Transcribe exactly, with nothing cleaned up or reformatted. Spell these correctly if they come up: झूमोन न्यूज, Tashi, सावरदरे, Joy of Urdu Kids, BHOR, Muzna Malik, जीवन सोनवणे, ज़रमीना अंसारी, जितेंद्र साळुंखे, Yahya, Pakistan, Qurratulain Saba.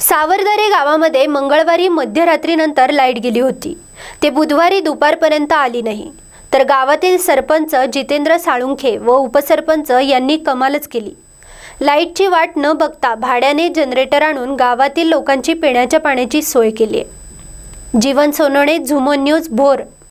सावरदरे गावामध्ये मंगळवारी मध्यरात्रीनंतर लाईट गेली होती। ते बुधवारी दुपारपर्यंत आली नाही, तर गावातील सरपंच जितेंद्र साळुंखे व उपसरपंच यांनी कमालच केली। लाईटची वाट न बघता भाड्याने जनरेटर आणून गावातील लोकांची पिण्याच्या पाण्याची सोय केली। जीवन सोनवणे, झूमोन न्यूज, भोर।